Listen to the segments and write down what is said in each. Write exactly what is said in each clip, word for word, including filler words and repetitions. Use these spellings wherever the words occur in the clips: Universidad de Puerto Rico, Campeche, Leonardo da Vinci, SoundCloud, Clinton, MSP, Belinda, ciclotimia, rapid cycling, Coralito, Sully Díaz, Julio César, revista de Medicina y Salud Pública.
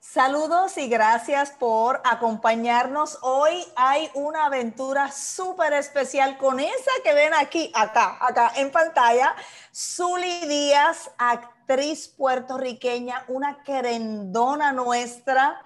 Saludos y gracias por acompañarnos. Hoy hay una aventura súper especial con esa que ven aquí, acá, acá en pantalla. Sully Díaz, actriz puertorriqueña, una querendona nuestra,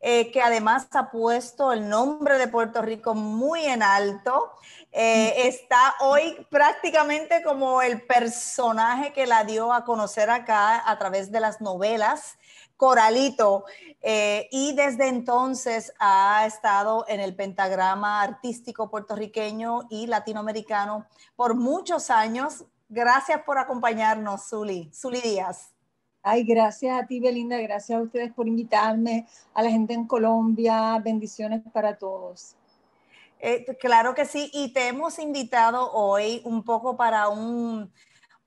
eh, que además ha puesto el nombre de Puerto Rico muy en alto. Eh, está hoy prácticamente como el personaje que la dio a conocer acá a través de las novelas Coralito, eh, y desde entonces ha estado en el pentagrama artístico puertorriqueño y latinoamericano por muchos años. Gracias por acompañarnos, Sully, Sully Díaz. Ay, gracias a ti, Belinda, gracias a ustedes por invitarme, a la gente en Colombia, bendiciones para todos. Eh, claro que sí, y te hemos invitado hoy un poco para un,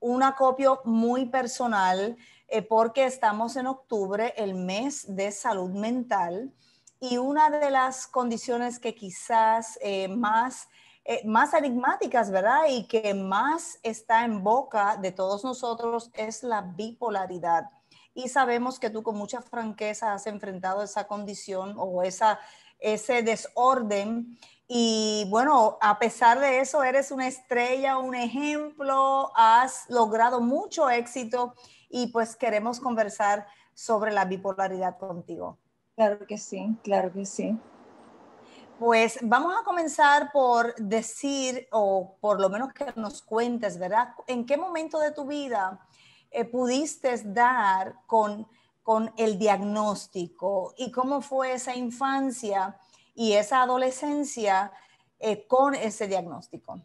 un acopio muy personal, Eh, porque estamos en octubre, el mes de salud mental, y una de las condiciones que quizás eh, más, eh, más enigmáticas, ¿verdad? Y que más está en boca de todos nosotros es la bipolaridad. Y sabemos que tú con mucha franqueza has enfrentado esa condición o esa, ese desorden. Y bueno, a pesar de eso, eres una estrella, un ejemplo, has logrado mucho éxito y pues queremos conversar sobre la bipolaridad contigo. Claro que sí, claro que sí. Pues vamos a comenzar por decir, o por lo menos que nos cuentes, ¿verdad? ¿En qué momento de tu vida eh, pudiste dar con, con el diagnóstico? ¿Y cómo fue esa infancia y esa adolescencia eh, con ese diagnóstico?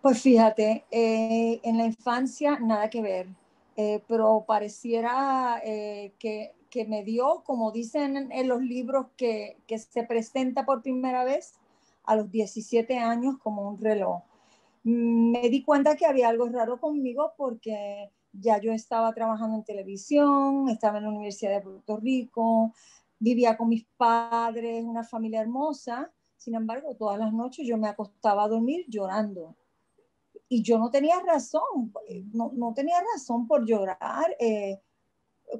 Pues fíjate, eh, en la infancia nada que ver, eh, pero pareciera eh, que, que me dio, como dicen en los libros, que, que se presenta por primera vez a los diecisiete años como un reloj. Me di cuenta que había algo raro conmigo porque ya yo estaba trabajando en televisión, estaba en la Universidad de Puerto Rico, vivía con mis padres, una familia hermosa. Sin embargo, todas las noches yo me acostaba a dormir llorando. Y yo no tenía razón, no, no tenía razón por llorar. Eh,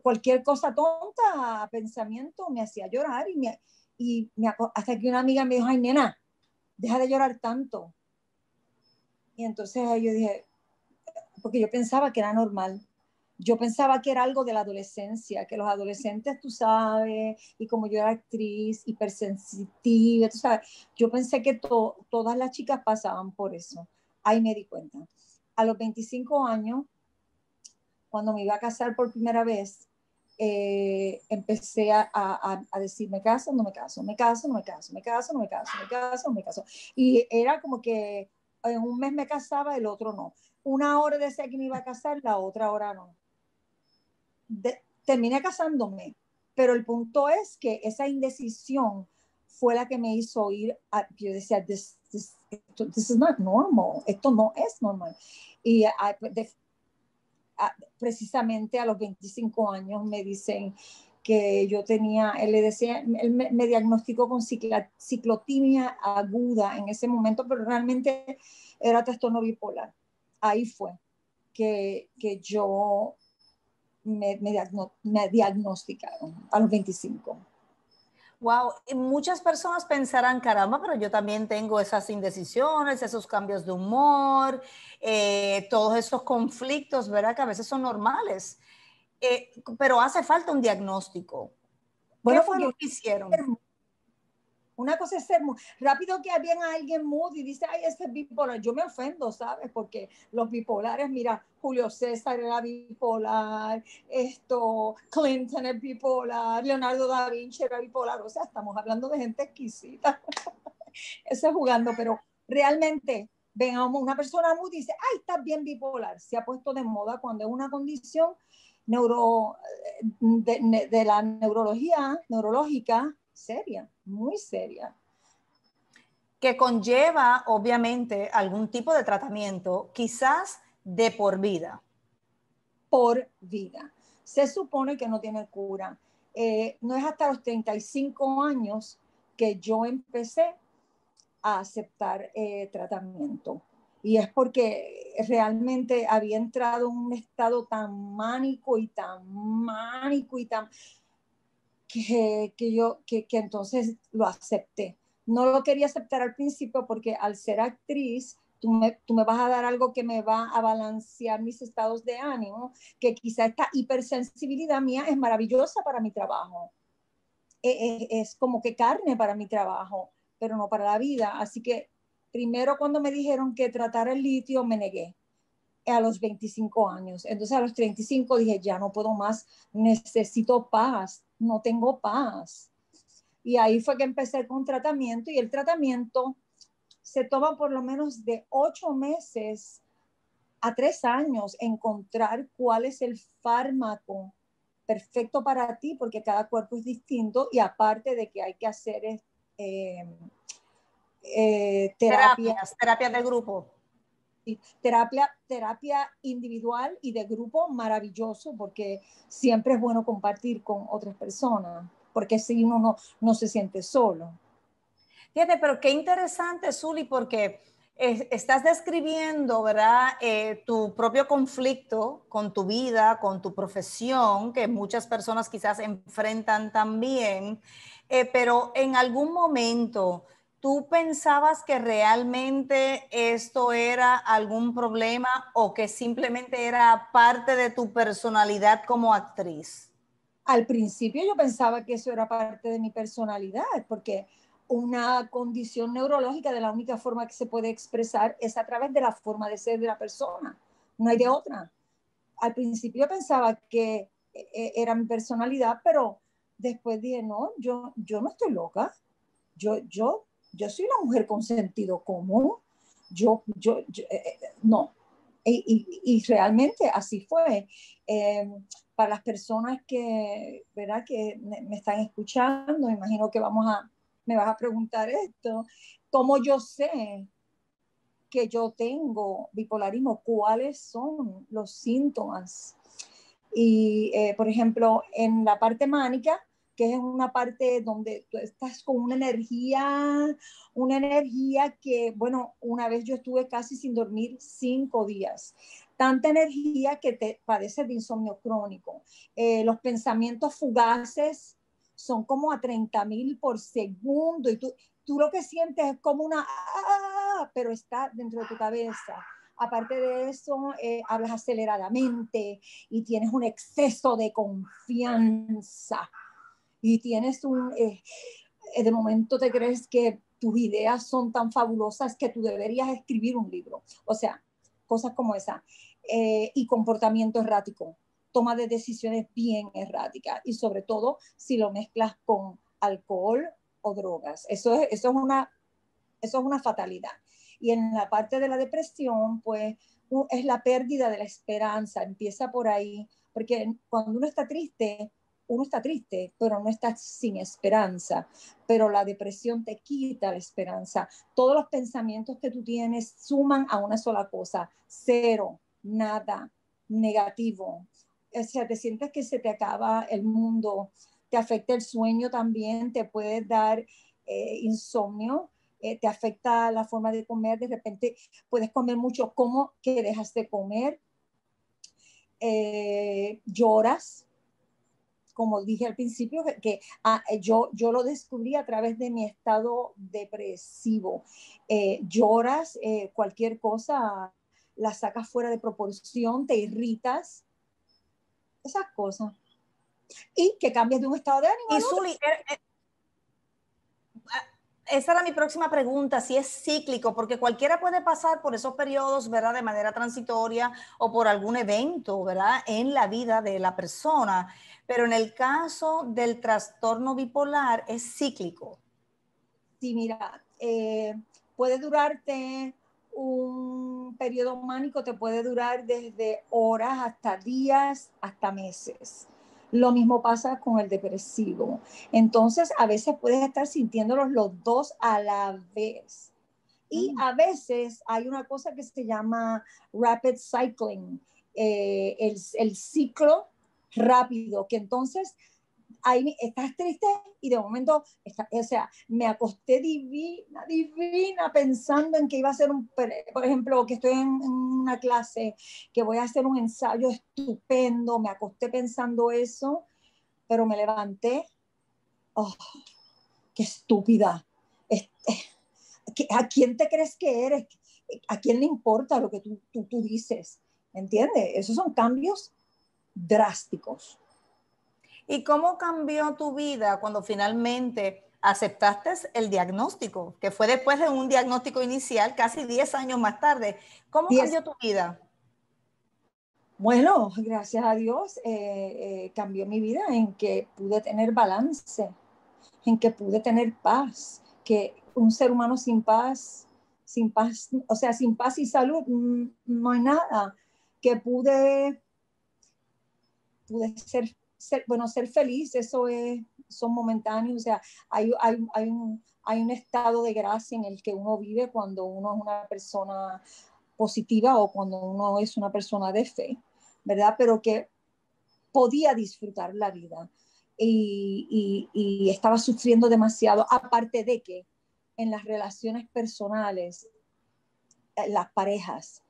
cualquier cosa tonta, pensamiento, me hacía llorar. Y, me, y me, hasta que una amiga me dijo, ay, nena, deja de llorar tanto. Y entonces yo dije, porque yo pensaba que era normal. Yo pensaba que era algo de la adolescencia, que los adolescentes, tú sabes, y como yo era actriz, hipersensitiva, tú sabes, yo pensé que to- todas las chicas pasaban por eso. Ahí me di cuenta. A los veinticinco años, cuando me iba a casar por primera vez, eh, empecé a, a, a decir, me caso, no me caso, me caso, no me caso, me caso, no me caso, me caso, no me caso. Y era como que en un mes me casaba, el otro no. Una hora decía que me iba a casar, la otra hora no. De, terminé casándome, pero el punto es que esa indecisión fue la que me hizo ir a, yo decía, this, this, this is not normal, esto no es normal. Y a, de, a, precisamente a los veinticinco años me dicen que yo tenía, él le decía, él me, me diagnosticó con cicla, ciclotimia aguda en ese momento, pero realmente era trastorno bipolar. Ahí fue que, que yo me, me, diagno, me diagnosticaron a los veinticinco. Wow, y muchas personas pensarán, caramba, pero yo también tengo esas indecisiones, esos cambios de humor, eh, todos esos conflictos, ¿verdad? Que a veces son normales, eh, pero hace falta un diagnóstico. Bueno, ¿qué fue lo que hicieron? Una cosa es ser mood. Rápido que alguien a alguien mood y dice, ay, este es bipolar. Yo me ofendo, ¿sabes? Porque los bipolares, mira, Julio César era bipolar, esto, Clinton es bipolar, Leonardo da Vinci era bipolar. O sea, estamos hablando de gente exquisita. Eso es jugando, pero realmente, vengamos, una persona mood dice, ay, está bien bipolar. Se ha puesto de moda cuando es una condición neuro, de, de la neurología, neurológica, seria, muy seria. Que conlleva, obviamente, algún tipo de tratamiento, quizás de por vida. Por vida. Se supone que no tiene cura. Eh, no es hasta los treinta y cinco años que yo empecé a aceptar eh, tratamiento. Y es porque realmente había entrado en un estado tan mánico y tan mánico y tan... que, que yo, que, que entonces lo acepté. No lo quería aceptar al principio porque al ser actriz, tú me, tú me vas a dar algo que me va a balancear mis estados de ánimo, que quizá esta hipersensibilidad mía es maravillosa para mi trabajo. Es, es como que carne para mi trabajo, pero no para la vida. Así que primero cuando me dijeron que tratara el litio, me negué a los veinticinco años. Entonces a los treinta y cinco dije, ya no puedo más, necesito paz, no tengo paz. Y ahí fue que empecé con un tratamiento, y el tratamiento se toma por lo menos de ocho meses a tres años encontrar cuál es el fármaco perfecto para ti, porque cada cuerpo es distinto, y aparte de que hay que hacer es, eh, eh, terapias, terapias de grupo. Terapia, terapia individual y de grupo, maravilloso, porque siempre es bueno compartir con otras personas, porque si uno no, no se siente solo. Fíjate, pero qué interesante, Sully, porque eh, estás describiendo, ¿verdad?, eh, tu propio conflicto con tu vida, con tu profesión, que muchas personas quizás enfrentan también, eh, pero en algún momento... ¿Tú pensabas que realmente esto era algún problema o que simplemente era parte de tu personalidad como actriz? Al principio yo pensaba que eso era parte de mi personalidad, porque una condición neurológica, de la única forma que se puede expresar es a través de la forma de ser de la persona, no hay de otra. Al principio pensaba que era mi personalidad, pero después dije, no, yo, yo no estoy loca, yo... yo Yo soy una mujer con sentido común, yo, yo, yo eh, no, y, y, y realmente así fue. Eh, para las personas que, ¿verdad?, que me, me están escuchando, imagino que vamos a, me vas a preguntar esto, ¿cómo yo sé que yo tengo bipolarismo? ¿Cuáles son los síntomas? Y, eh, por ejemplo, en la parte mánica, que es una parte donde tú estás con una energía, una energía que, bueno, una vez yo estuve casi sin dormir cinco días. Tanta energía que te padeces de insomnio crónico. Eh, los pensamientos fugaces son como a treinta mil por segundo, y tú, tú lo que sientes es como una, ah, pero está dentro de tu cabeza. Aparte de eso, eh, hablas aceleradamente y tienes un exceso de confianza. Y tienes un, eh, de momento te crees que tus ideas son tan fabulosas que tú deberías escribir un libro. O sea, cosas como esa. Eh, y comportamiento errático, toma de decisiones bien errática, y sobre todo si lo mezclas con alcohol o drogas. Eso es, eso es una, eso es una fatalidad. Y en la parte de la depresión, pues, es la pérdida de la esperanza. Empieza por ahí, porque cuando uno está triste... Uno está triste, pero no está sin esperanza. Pero la depresión te quita la esperanza. Todos los pensamientos que tú tienes suman a una sola cosa. Cero, nada, negativo. O sea, te sientes que se te acaba el mundo. Te afecta el sueño también. Te puede dar eh, insomnio. Eh, te afecta la forma de comer. De repente puedes comer mucho. ¿Cómo que dejas de comer? Eh, lloras. Como dije al principio, que, que ah, yo, yo lo descubrí a través de mi estado depresivo. Eh, lloras, eh, cualquier cosa la sacas fuera de proporción, te irritas, esas cosas. Y que cambias de un estado de ánimo. Y Sully, eh, eh, esa era mi próxima pregunta, si es cíclico, porque cualquiera puede pasar por esos periodos, ¿verdad?, de manera transitoria o por algún evento, ¿verdad?, en la vida de la persona. Pero en el caso del trastorno bipolar, ¿es cíclico? Sí, mira, eh, puede durarte un periodo mánico, te puede durar desde horas hasta días, hasta meses. Lo mismo pasa con el depresivo. Entonces, a veces puedes estar sintiéndolos los dos a la vez. Y mm. a veces hay una cosa que se llama rapid cycling, eh, el, el ciclo rápido, que entonces ahí estás triste y de momento, está, o sea, me acosté divina, divina, pensando en que iba a hacer un, por ejemplo, que estoy en, en una clase, que voy a hacer un ensayo estupendo, me acosté pensando eso, pero me levanté, oh, qué estúpida, este, ¿a quién te crees que eres? ¿A quién le importa lo que tú, tú, tú dices? ¿Entiendes? Esos son cambios drásticos. ¿Y cómo cambió tu vida cuando finalmente aceptaste el diagnóstico? Que fue después de un diagnóstico inicial, casi diez años más tarde. ¿Cómo diez. Cambió tu vida? Bueno, gracias a Dios, eh, eh, cambió mi vida en que pude tener balance, en que pude tener paz, que un ser humano sin paz... sin paz, o sea, sin paz y salud, no hay nada, que pude, pude ser, ser, bueno, ser feliz, eso es, son momentáneos, o sea, hay, hay, hay, un, hay un estado de gracia en el que uno vive cuando uno es una persona positiva o cuando uno es una persona de fe, ¿verdad? Pero que podía disfrutar la vida y, y, y estaba sufriendo demasiado, aparte de que en las relaciones personales, las parejas,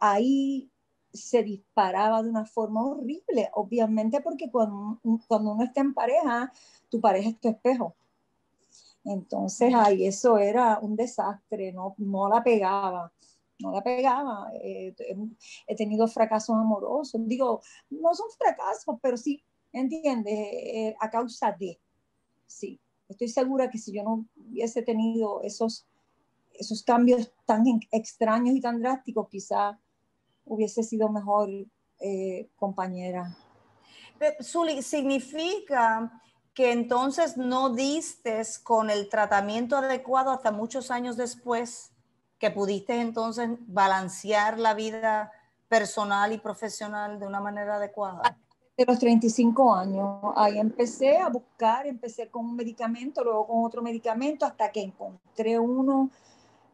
ahí se disparaba de una forma horrible, obviamente, porque cuando, cuando uno está en pareja, tu pareja es tu espejo. Entonces, ahí eso era un desastre, no, no la pegaba, no la pegaba. Eh, he tenido fracasos amorosos, digo, no son fracasos, pero sí, ¿entiendes? Eh, a causa de, sí. Estoy segura que si yo no hubiese tenido esos, esos cambios tan extraños y tan drásticos, quizá hubiese sido mejor eh, compañera. Pero, Sully, ¿significa que entonces no diste con el tratamiento adecuado hasta muchos años después, que pudiste entonces balancear la vida personal y profesional de una manera adecuada? Ah. De los treinta y cinco años, ahí empecé a buscar, empecé con un medicamento, luego con otro medicamento, hasta que encontré uno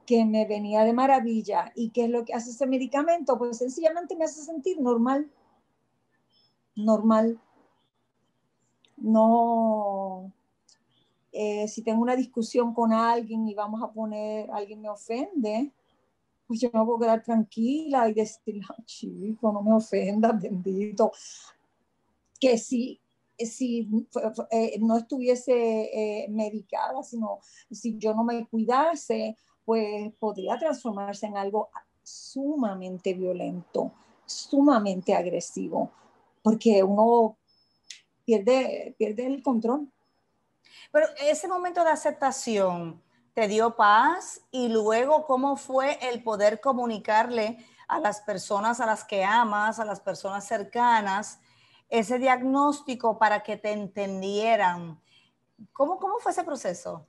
que me venía de maravilla. ¿Y qué es lo que hace ese medicamento? Pues sencillamente me hace sentir normal, normal. No, eh, si tengo una discusión con alguien y vamos a poner, alguien me ofende, pues yo me puedo quedar tranquila y decir, oh, chico, no me ofendas, bendito. Que si, si eh, no estuviese eh, medicada, sino si yo no me cuidase, pues podría transformarse en algo sumamente violento, sumamente agresivo, porque uno pierde, pierde el control. Pero ese momento de aceptación te dio paz, y luego ¿cómo fue el poder comunicarle a las personas a las que amas, a las personas cercanas, ese diagnóstico para que te entendieran? ¿Cómo, cómo fue ese proceso?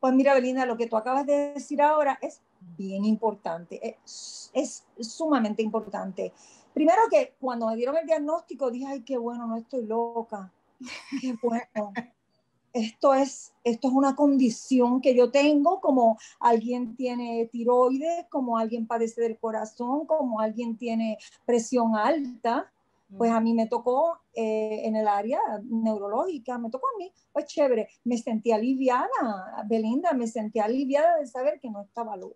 Pues mira, Belinda, lo que tú acabas de decir ahora es bien importante, es, es sumamente importante. Primero que cuando me dieron el diagnóstico dije, ay, qué bueno, no estoy loca, qué bueno. Esto es, esto es una condición que yo tengo, como alguien tiene tiroides, como alguien padece del corazón, como alguien tiene presión alta. Pues a mí me tocó eh, en el área neurológica, me tocó a mí, pues chévere, me sentí aliviada, Belinda, me sentí aliviada de saber que no estaba loca.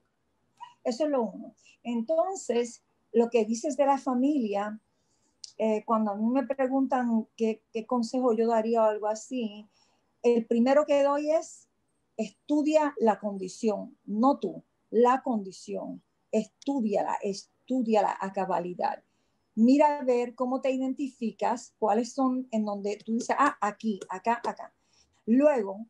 Eso es lo uno. Entonces, lo que dices de la familia, eh, cuando a mí me preguntan qué, qué consejo yo daría o algo así, el primero que doy es, estudia la condición, no tú, la condición, estúdiala, estúdiala a cabalidad. Mira a ver cómo te identificas, cuáles son en donde tú dices, ah, aquí, acá, acá. Luego,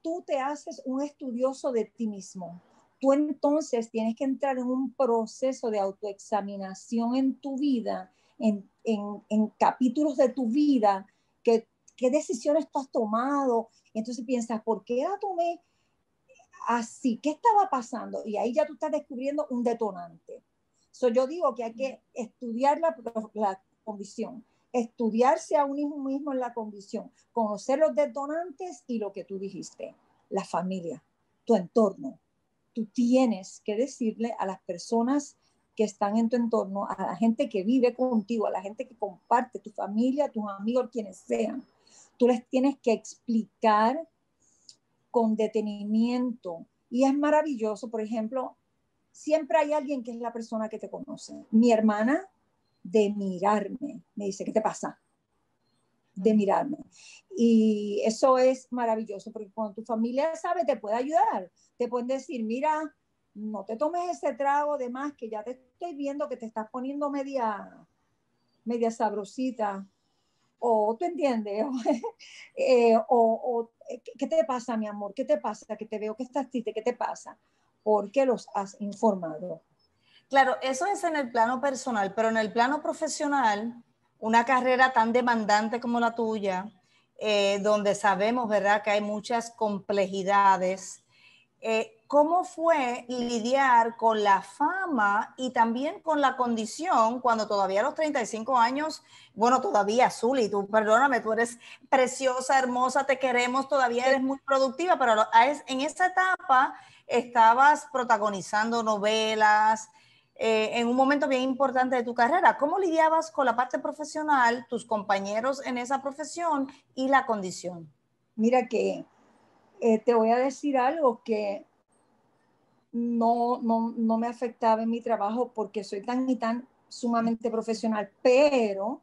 tú te haces un estudioso de ti mismo. Tú entonces tienes que entrar en un proceso de autoexaminación en tu vida, en, en, en capítulos de tu vida, que, qué decisiones tú has tomado. Y entonces piensas, ¿por qué la tomé así? ¿Qué estaba pasando? Y ahí ya tú estás descubriendo un detonante. So, yo digo que hay que estudiar la, la condición, estudiarse a uno mismo en la condición, conocer los detonantes y lo que tú dijiste, la familia, tu entorno. Tú tienes que decirle a las personas que están en tu entorno, a la gente que vive contigo, a la gente que comparte, tu familia, tus amigos, quienes sean. tú les tienes que explicar con detenimiento. Y es maravilloso, por ejemplo, siempre hay alguien que es la persona que te conoce. Mi hermana, de mirarme, me dice, ¿qué te pasa? De mirarme. Y eso es maravilloso, porque cuando tu familia sabe, te puede ayudar. Te pueden decir, mira, no te tomes ese trago de más, que ya te estoy viendo que te estás poniendo media, media sabrosita. O, ¿tú entiendes? eh, o, o, ¿qué te pasa, mi amor? ¿Qué te pasa? Que te veo que estás triste, ¿qué te pasa? Porque los has informado. Claro, eso es en el plano personal, pero en el plano profesional, una carrera tan demandante como la tuya, eh, donde sabemos, ¿verdad?, que hay muchas complejidades. Eh, ¿Cómo fue lidiar con la fama y también con la condición cuando todavía a los treinta y cinco años, bueno, todavía, Sully, tú, perdóname, tú eres preciosa, hermosa, te queremos, todavía eres muy productiva, pero en esa etapa estabas protagonizando novelas, eh, en un momento bien importante de tu carrera? ¿Cómo lidiabas con la parte profesional, tus compañeros en esa profesión y la condición? Mira que eh, te voy a decir algo que no, no, no me afectaba en mi trabajo porque soy tan y tan sumamente profesional, pero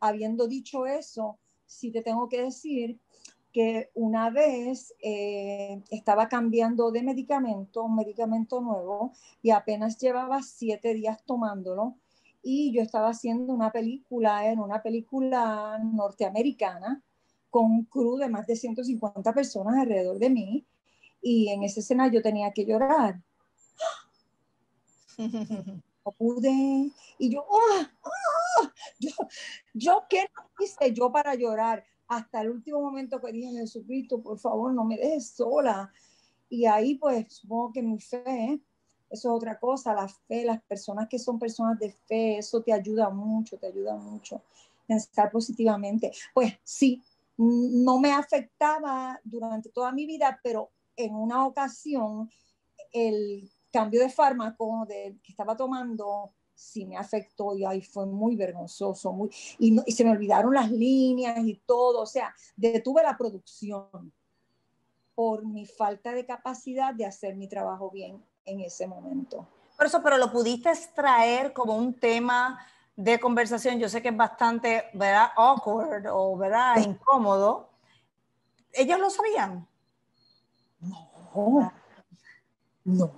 habiendo dicho eso, sí te tengo que decir que una vez eh, estaba cambiando de medicamento, un medicamento nuevo, y apenas llevaba siete días tomándolo, y yo estaba haciendo una película, en una película norteamericana, con un crew de más de ciento cincuenta personas alrededor de mí, y en esa escena yo tenía que llorar. No pude, y yo, ¡ah! ¡Ah! Yo, yo, ¿qué hice yo para llorar? Hasta el último momento que dije, Jesucristo, por favor, no me dejes sola. Y ahí, pues, supongo que mi fe, ¿eh? Eso es otra cosa, la fe, las personas que son personas de fe, eso te ayuda mucho, te ayuda mucho, pensar positivamente. Pues sí, no me afectaba durante toda mi vida, pero en una ocasión, el cambio de fármaco de, que estaba tomando, sí me afectó, y ahí fue muy vergonzoso, muy, y, no, y se me olvidaron las líneas y todo, o sea, detuve la producción por mi falta de capacidad de hacer mi trabajo bien en ese momento. Por eso, pero lo pudiste extraer como un tema de conversación. Yo sé que es bastante, ¿verdad?, awkward o, ¿verdad?, incómodo. ¿Ellos lo sabían? No, no.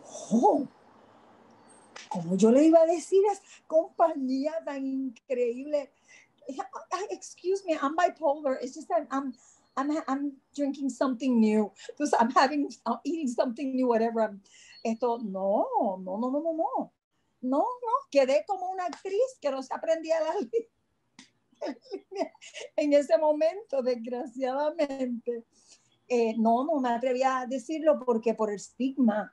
¿Cómo yo le iba a decir a esa compañía tan increíble? Excuse me, I'm bipolar. It's just that I'm, I'm, I'm drinking something new. Entonces, I'm having, I'm eating something new, whatever. Esto, no, no, no, no, no, no. No, no, quedé como una actriz que no se aprendía la línea en ese momento, desgraciadamente. Eh, no, no me atrevía a decirlo porque por el estigma.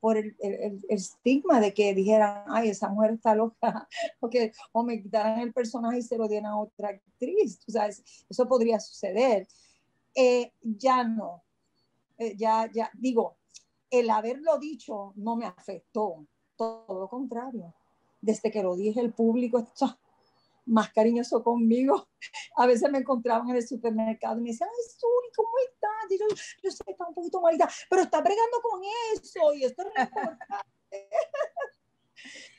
por el, el, el estigma de que dijeran, ay, esa mujer está loca, o, que, o me quitaran el personaje y se lo dieran a otra actriz, o sea, eso podría suceder. Eh, ya no, eh, ya, ya, digo, el haberlo dicho no me afectó, todo lo contrario. Desde que lo dije, el público está más cariñoso conmigo. A veces me encontraban en el supermercado y me decían, ay, Sully, ¿cómo estás? Y yo, yo sé que está un poquito malita, pero está bregando con eso y esto es muy importante.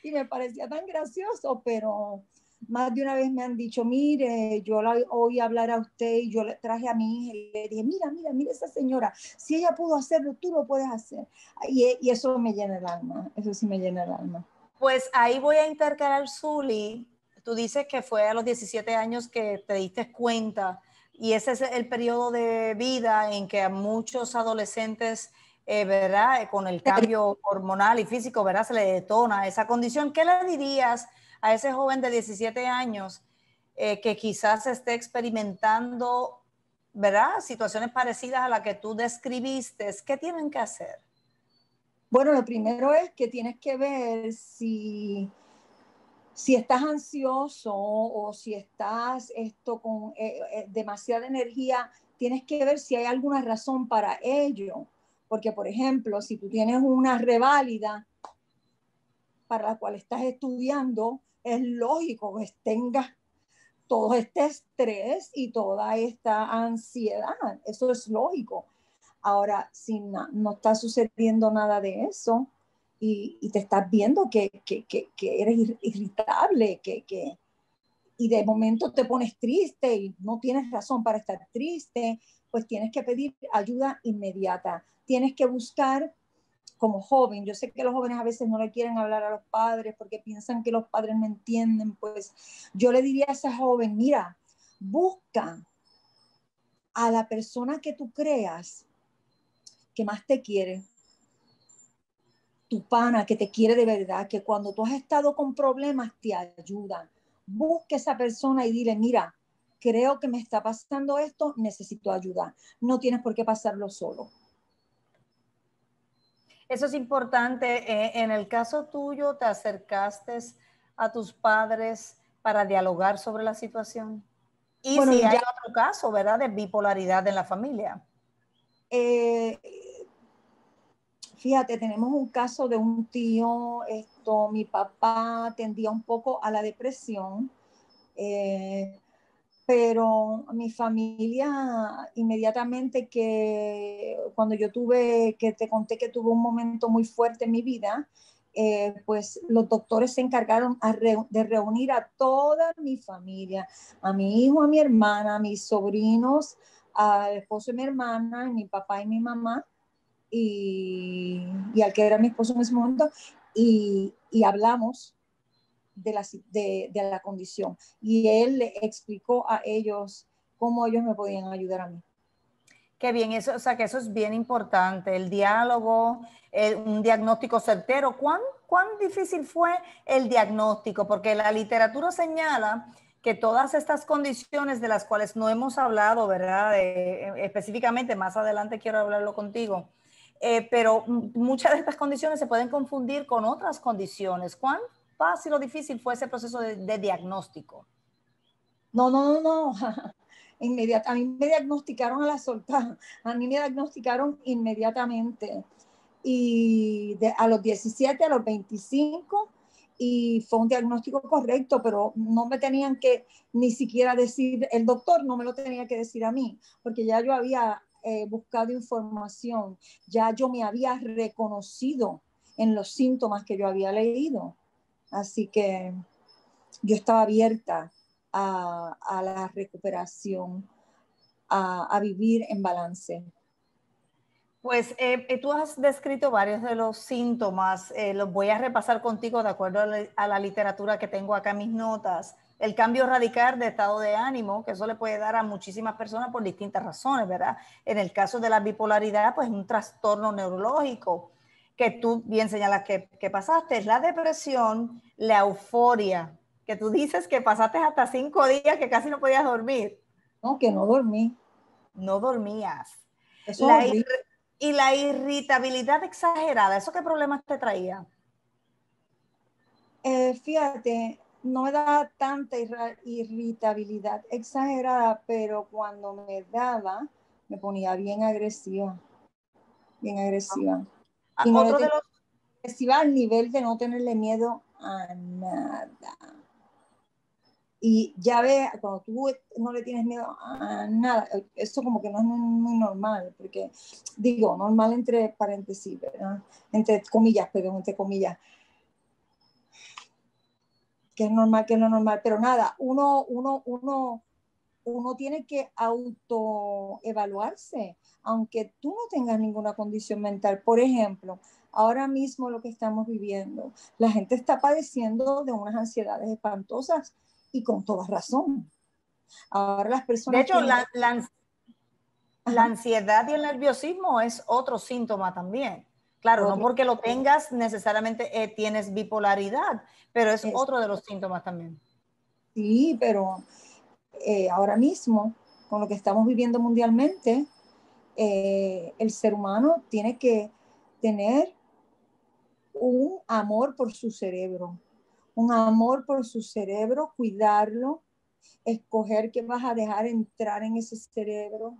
Y me parecía tan gracioso, pero más de una vez me han dicho, mire, yo la oí hablar a usted y yo le traje a mi hija y le dije, mira, mira, mira esa señora, si ella pudo hacerlo, tú lo puedes hacer. Y, y eso me llena el alma, eso sí me llena el alma. Pues ahí voy a intercalar, Sully. Tú dices que fue a los diecisiete años que te diste cuenta, y ese es el periodo de vida en que a muchos adolescentes, eh, ¿verdad?, con el cambio hormonal y físico, ¿verdad?, se le detona esa condición. ¿Qué le dirías a ese joven de diecisiete años eh, que quizás esté experimentando, ¿verdad?, situaciones parecidas a las que tú describiste? ¿Qué tienen que hacer? Bueno, lo primero es que tienes que ver si... Si estás ansioso o si estás esto con eh, eh, demasiada energía, tienes que ver si hay alguna razón para ello. Porque, por ejemplo, si tú tienes una reválida para la cual estás estudiando, es lógico que tengas todo este estrés y toda esta ansiedad. Eso es lógico. Ahora, si no, no está sucediendo nada de eso y, y te estás viendo que, que, que, que eres irritable, que, que, y de momento te pones triste y no tienes razón para estar triste, pues tienes que pedir ayuda inmediata. Tienes que buscar como joven. Yo sé que los jóvenes a veces no le quieren hablar a los padres porque piensan que los padres no entienden. Pues yo le diría a esa joven, mira, busca a la persona que tú creas que más te quiere, tu pana que te quiere de verdad, que cuando tú has estado con problemas te ayuda. Busca a esa persona y dile, mira, creo que me está pasando esto, necesito ayuda. No tienes por qué pasarlo solo. Eso es importante. Eh, en el caso tuyo, ¿te acercaste a tus padres para dialogar sobre la situación? Y bueno, si hay ya, otro caso, ¿verdad?, de bipolaridad en la familia. Eh, fíjate, tenemos un caso de un tío. Esto, mi papá tendía un poco a la depresión, eh, pero mi familia inmediatamente que cuando yo tuve, que te conté que tuve un momento muy fuerte en mi vida, eh, pues los doctores se encargaron a re, de reunir a toda mi familia, a mi hijo, a mi hermana, a mis sobrinos, al esposo de mi hermana, y mi papá y mi mamá, y, y al que era mi esposo en ese momento, y, y hablamos de la, de, de la condición. Y él le explicó a ellos cómo ellos me podían ayudar a mí. Qué bien, eso, o sea que eso es bien importante, el diálogo, el, un diagnóstico certero. ¿Cuán, cuán difícil fue el diagnóstico? Porque la literatura señala que todas estas condiciones de las cuales no hemos hablado, ¿verdad? Eh, específicamente, más adelante quiero hablarlo contigo, eh, pero muchas de estas condiciones se pueden confundir con otras condiciones. ¿Cuán fácil o difícil fue ese proceso de, de diagnóstico? No, no, no, no. Inmediata, a mí me diagnosticaron a la soltada. A mí me diagnosticaron inmediatamente. Y de, a los diecisiete, a los veinticinco, y fue un diagnóstico correcto, pero no me tenían que ni siquiera decir, el doctor no me lo tenía que decir a mí, porque ya yo había eh, buscado información, ya yo me había reconocido en los síntomas que yo había leído. Así que yo estaba abierta a, a la recuperación, a, a vivir en balance. Pues eh, tú has descrito varios de los síntomas. Eh, los voy a repasar contigo de acuerdo a la, a la literatura que tengo acá en mis notas. El cambio radical de estado de ánimo, que eso le puede dar a muchísimas personas por distintas razones, ¿verdad? En el caso de la bipolaridad, pues un trastorno neurológico, que tú bien señalas que, que pasaste, la depresión, la euforia, que tú dices que pasaste hasta cinco días que casi no podías dormir. No, que no dormí. No dormías. Eso la ir, y la irritabilidad exagerada, ¿eso qué problemas te traía? Eh, fíjate, no me daba tanta irritabilidad exagerada, pero cuando me daba, me ponía bien agresiva. Bien agresiva. Ah. Y no otro de los... agresiva al nivel de no tenerle miedo a nada. Y ya ves, cuando tú no le tienes miedo a nada, eso como que no es muy, muy normal, porque digo, normal entre paréntesis, ¿verdad? Entre comillas, perdón, entre comillas. Que es normal, que es no normal, pero nada, uno, uno, uno, uno tiene que autoevaluarse, aunque tú no tengas ninguna condición mental. Por ejemplo, ahora mismo lo que estamos viviendo, la gente está padeciendo de unas ansiedades espantosas y con toda razón. Ahora las personas... De hecho, que... la, la, la ansiedad y el nerviosismo es otro síntoma también. Claro, no porque lo tengas necesariamente eh, tienes bipolaridad, pero es, es otro de los síntomas también. Sí, pero eh, ahora mismo, con lo que estamos viviendo mundialmente... Eh, el ser humano tiene que tener un amor por su cerebro, un amor por su cerebro, cuidarlo, escoger qué vas a dejar entrar en ese cerebro.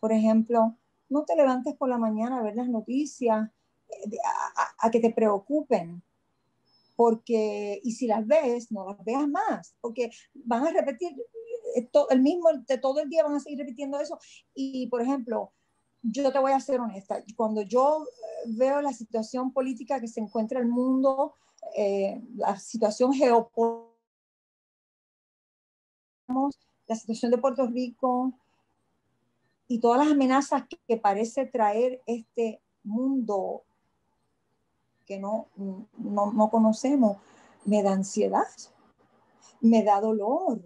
Por ejemplo, no te levantes por la mañana a ver las noticias, eh, a, a, a que te preocupen. porque, y si las ves, no las veas más, porque van a repetir todo el mismo, todo el día van a seguir repitiendo eso. Y, por ejemplo, yo te voy a ser honesta, cuando yo veo la situación política que se encuentra el mundo, eh, la situación geopolítica, la situación de Puerto Rico y todas las amenazas que, que parece traer este mundo que no, no, no conocemos, me da ansiedad, me da dolor.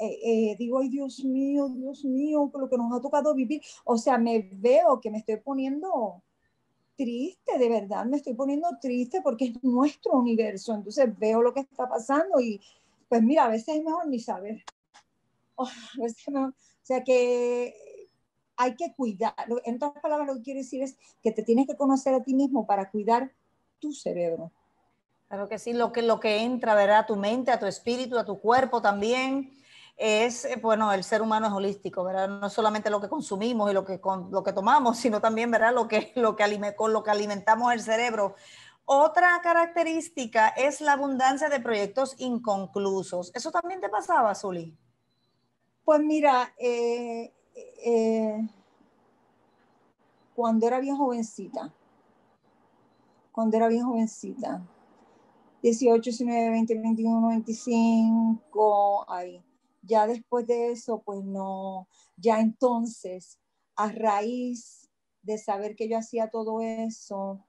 Eh, eh, digo, ay, Dios mío, Dios mío, lo que nos ha tocado vivir. O sea, me veo que me estoy poniendo triste, de verdad, me estoy poniendo triste porque es nuestro universo. Entonces veo lo que está pasando y pues mira, a veces es mejor ni saber. Oh, a veces es mejor. O sea que hay que cuidar. En otras palabras, lo que quiero decir es que te tienes que conocer a ti mismo para cuidar tu cerebro. Claro que sí, lo que, lo que entra, ¿verdad? A tu mente, a tu espíritu, a tu cuerpo también. Es, bueno, el ser humano es holístico, ¿verdad? No solamente lo que consumimos y lo que, con, lo que tomamos, sino también, ¿verdad? Lo que, lo que alime, con lo que alimentamos el cerebro. Otra característica es la abundancia de proyectos inconclusos. ¿Eso también te pasaba, Sully? Pues mira, eh, eh, cuando era bien jovencita, cuando era bien jovencita, dieciocho, diecinueve, veinte, veintiuno, veinticinco, ahí. Ya después de eso, pues no, ya entonces, a raíz de saber que yo hacía todo eso,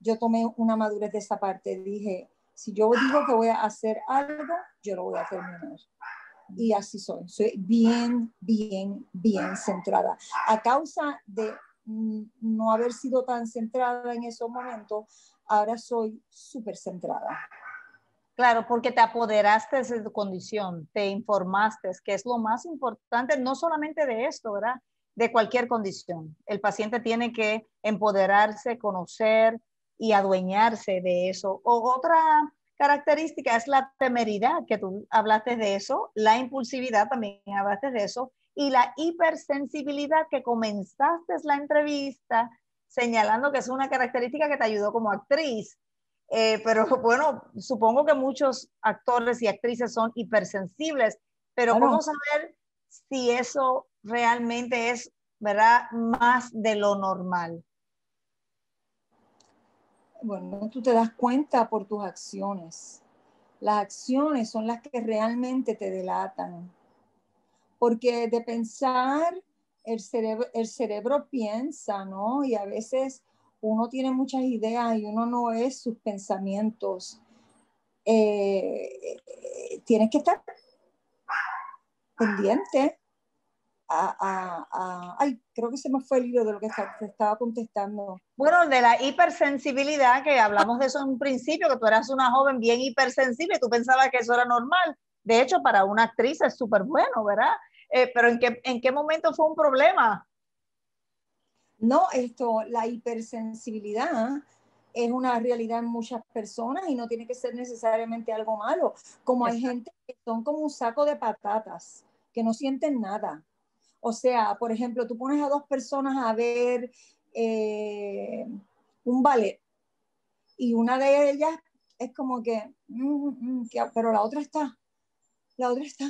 yo tomé una madurez de esa parte. Dije, si yo digo que voy a hacer algo, yo lo voy a terminar. Y así soy, soy bien, bien, bien centrada. A causa de no haber sido tan centrada en esos momentos, ahora soy súper centrada. Claro, porque te apoderaste de esa condición, te informaste, que es lo más importante, no solamente de esto, ¿verdad? De cualquier condición. El paciente tiene que empoderarse, conocer y adueñarse de eso. O otra característica es la temeridad, que tú hablaste de eso, la impulsividad también hablaste de eso, y la hipersensibilidad que comenzaste la entrevista señalando que es una característica que te ayudó como actriz. Eh, pero bueno, supongo que muchos actores y actrices son hipersensibles, pero bueno, ¿cómo saber si eso realmente es, verdad, más de lo normal? Bueno, tú te das cuenta por tus acciones. Las acciones son las que realmente te delatan. Porque de pensar, el cerebro, el cerebro piensa, ¿no? Y a veces uno tiene muchas ideas y uno no es sus pensamientos. Eh, tienes que estar pendiente a, a, a... Ay, creo que se me fue el hilo de lo que te estaba contestando. Bueno, de la hipersensibilidad, que hablamos de eso en un principio, que tú eras una joven bien hipersensible, tú pensabas que eso era normal. De hecho, para una actriz es súper bueno, ¿verdad? Eh, pero ¿en qué, ¿en qué momento fue un problema? No, esto, la hipersensibilidad es una realidad en muchas personas y no tiene que ser necesariamente algo malo. Como hay gente que son como un saco de patatas, que no sienten nada. O sea, por ejemplo, tú pones a dos personas a ver eh, un ballet y una de ellas es como que, mm, mm, que, pero la otra está, la otra está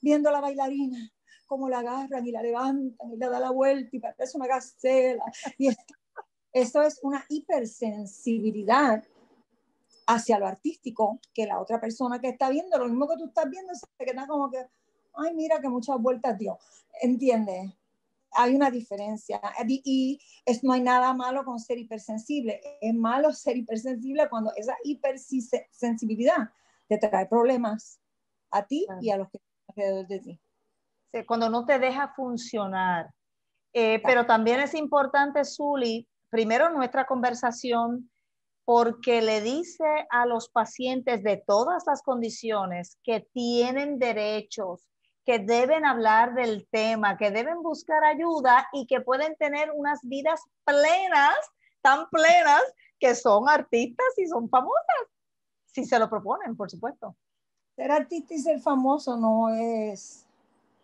viendo a la bailarina, como la agarran y la levantan y la da la vuelta y parece una gacela. Y esto, esto es una hipersensibilidad hacia lo artístico, que la otra persona que está viendo lo mismo que tú estás viendo se queda como que, ay, mira que muchas vueltas dio. ¿Entiendes? Hay una diferencia. Y es, no hay nada malo con ser hipersensible. Es malo ser hipersensible cuando esa hipersensibilidad te trae problemas a ti y a los que están alrededor de ti. Cuando no te deja funcionar. Eh, pero también es importante, Sully, primero nuestra conversación, porque le dice a los pacientes de todas las condiciones que tienen derechos, que deben hablar del tema, que deben buscar ayuda y que pueden tener unas vidas plenas, tan plenas, que son artistas y son famosas, si se lo proponen, por supuesto. Ser artista y ser famoso no es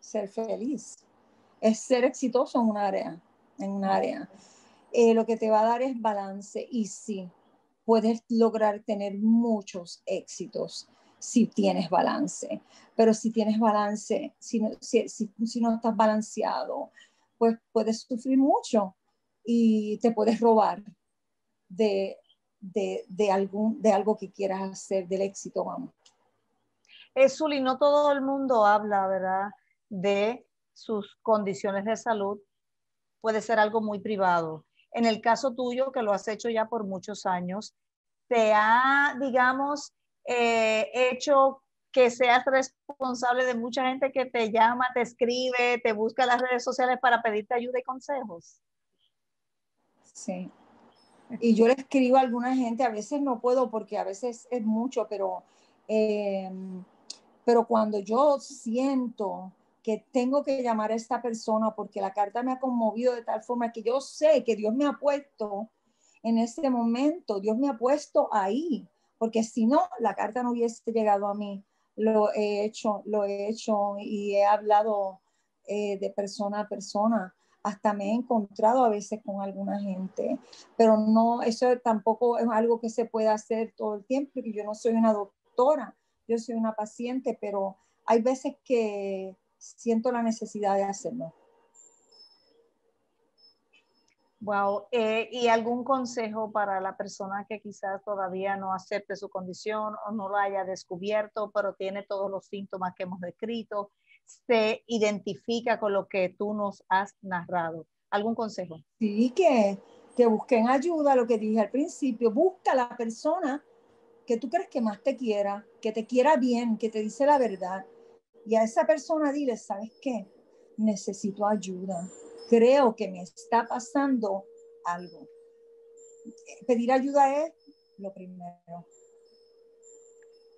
ser feliz, es ser exitoso en un área, en un área. Eh, lo que te va a dar es balance, y sí, puedes lograr tener muchos éxitos si tienes balance. Pero si tienes balance, si no, si, si, si no estás balanceado, pues puedes sufrir mucho y te puedes robar de, de, de, algún, de algo que quieras hacer, del éxito, vamos. Eh, Sully, no todo el mundo habla, ¿verdad?, de sus condiciones de salud. Puede ser algo muy privado. En el caso tuyo, que lo has hecho ya por muchos años, ¿te ha, digamos, eh, hecho que seas responsable de mucha gente que te llama, te escribe, te busca en las redes sociales para pedirte ayuda y consejos? Sí. Y yo le escribo a alguna gente, a veces no puedo porque a veces es mucho, pero, eh, pero cuando yo siento que tengo que llamar a esta persona porque la carta me ha conmovido de tal forma que yo sé que Dios me ha puesto en este momento, Dios me ha puesto ahí, porque si no, la carta no hubiese llegado a mí. Lo he hecho, lo he hecho y he hablado eh, de persona a persona. Hasta me he encontrado a veces con alguna gente, pero no, eso tampoco es algo que se puede hacer todo el tiempo, porque yo no soy una doctora, yo soy una paciente, pero hay veces que siento la necesidad de hacerlo. Wow. Eh, ¿y algún consejo para la persona que quizás todavía no acepte su condición o no lo haya descubierto, pero tiene todos los síntomas que hemos descrito, se identifica con lo que tú nos has narrado? ¿Algún consejo? Sí, que, que busquen ayuda, lo que dije al principio. Busca a la persona que tú crees que más te quiera, que te quiera bien, que te dice la verdad. Y a esa persona dile, ¿sabes qué? Necesito ayuda. Creo que me está pasando algo. Pedir ayuda es lo primero.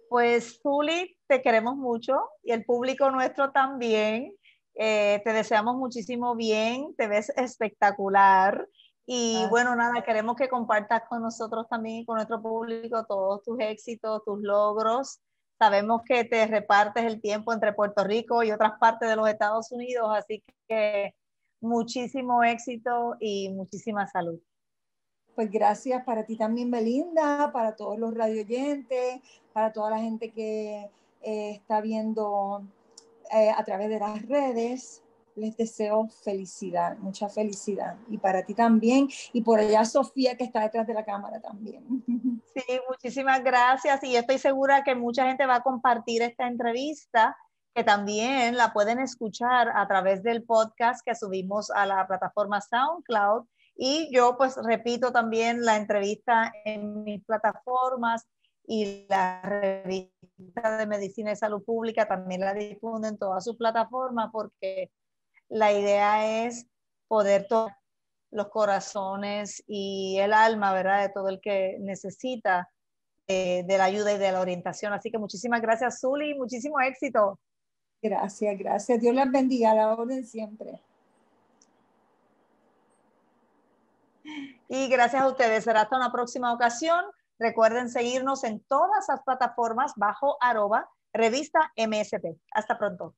Pues, Sully, te queremos mucho y el público nuestro también. Eh, te deseamos muchísimo bien, te ves espectacular. Y gracias. Bueno, nada, queremos que compartas con nosotros también y con nuestro público todos tus éxitos, tus logros. Sabemos que te repartes el tiempo entre Puerto Rico y otras partes de los Estados Unidos, así que muchísimo éxito y muchísima salud. Pues gracias para ti también, Belinda, para todos los radioyentes, para toda la gente que eh, está viendo eh, a través de las redes. Les deseo felicidad, mucha felicidad. Y para ti también, y por allá Sofía, que está detrás de la cámara también. Sí, muchísimas gracias. Y yo estoy segura que mucha gente va a compartir esta entrevista, que también la pueden escuchar a través del podcast que subimos a la plataforma SoundCloud. Y yo pues repito también la entrevista en mis plataformas y la revista de Medicina y Salud Pública también la difundo en todas sus plataformas, porque la idea es poder tocar los corazones y el alma, ¿verdad?, de todo el que necesita eh, de la ayuda y de la orientación. Así que muchísimas gracias, Sully, muchísimo éxito. Gracias, gracias. Dios las bendiga, a la orden siempre. Y gracias a ustedes. Será hasta una próxima ocasión. Recuerden seguirnos en todas las plataformas bajo arroba revista M S P. Hasta pronto.